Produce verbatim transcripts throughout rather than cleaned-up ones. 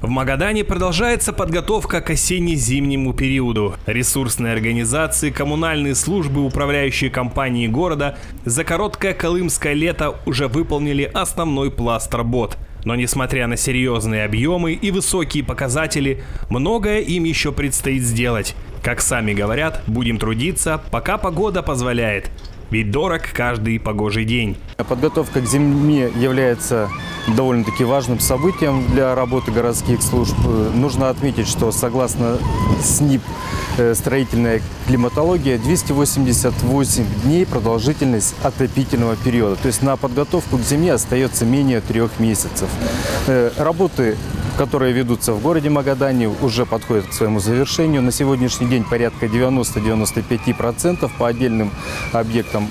В Магадане продолжается подготовка к осенне-зимнему периоду. Ресурсные организации, коммунальные службы, управляющие компании города за короткое колымское лето уже выполнили основной пласт работ. Но несмотря на серьезные объемы и высокие показатели, многое им еще предстоит сделать. Как сами говорят, будем трудиться, пока погода позволяет. Ведь дорог каждый погожий день. Подготовка к зиме является довольно-таки важным событием для работы городских служб. Нужно отметить, что согласно СНИП строительная климатология двести восемьдесят восемь дней продолжительность отопительного периода. То есть на подготовку к зиме остается менее трех месяцев. Работы, которые ведутся в городе Магадане, уже подходят к своему завершению. На сегодняшний день порядка девяноста-девяноста пяти процентов по отдельным объектам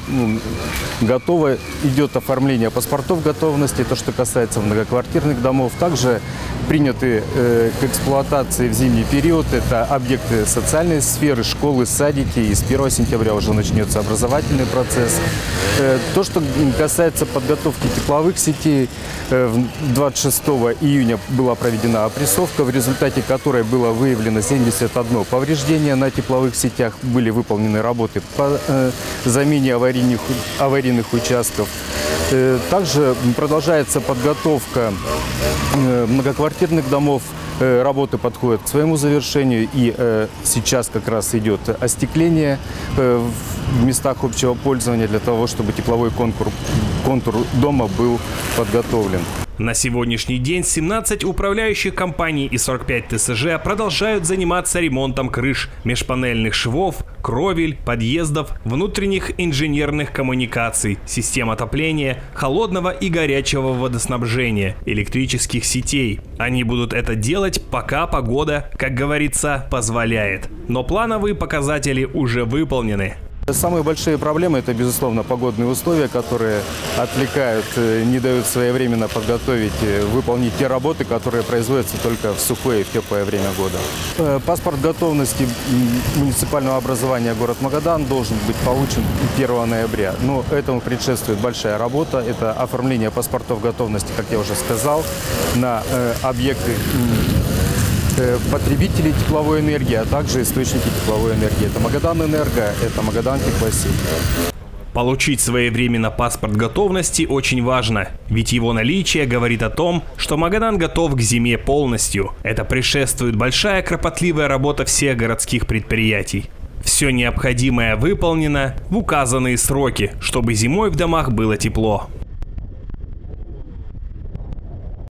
готово. Идет оформление паспортов готовности, то, что касается многоквартирных домов. Также приняты э, к эксплуатации в зимний период это объекты социальной сферы, школы, садики. И с первого сентября уже начнется образовательный процесс. Э, то, что касается подготовки тепловых сетей, э, двадцать шестого июня была проведена опрессовка, в результате которой было выявлено семьдесят одно повреждение на тепловых сетях. Были выполнены работы по э, замене аварийных, аварийных участков. Э, также продолжается подготовка э, многоквартирных домов. Э, работы подходят к своему завершению, и э, сейчас как раз идет остекление э, в местах общего пользования для того, чтобы тепловой контур, контур дома был подготовлен. На сегодняшний день семнадцать управляющих компаний и сорок пять ТСЖ продолжают заниматься ремонтом крыш, межпанельных швов, кровель, подъездов, внутренних инженерных коммуникаций, систем отопления, холодного и горячего водоснабжения, электрических сетей. Они будут это делать, пока погода, как говорится, позволяет. Но плановые показатели уже выполнены. Самые большие проблемы – это, безусловно, погодные условия, которые отвлекают, не дают своевременно подготовить, выполнить те работы, которые производятся только в сухое и в теплое время года. Паспорт готовности муниципального образования город Магадан должен быть получен первого ноября. Но этому предшествует большая работа. Это оформление паспортов готовности, как я уже сказал, на объекты потребителей тепловой энергии, а также источники тепловой энергии. Это Магадан Энерго, это Магадан Текбассейн. Получить своевременно паспорт готовности очень важно, ведь его наличие говорит о том, что Магадан готов к зиме полностью. Это предшествует большая кропотливая работа всех городских предприятий. Все необходимое выполнено в указанные сроки, чтобы зимой в домах было тепло.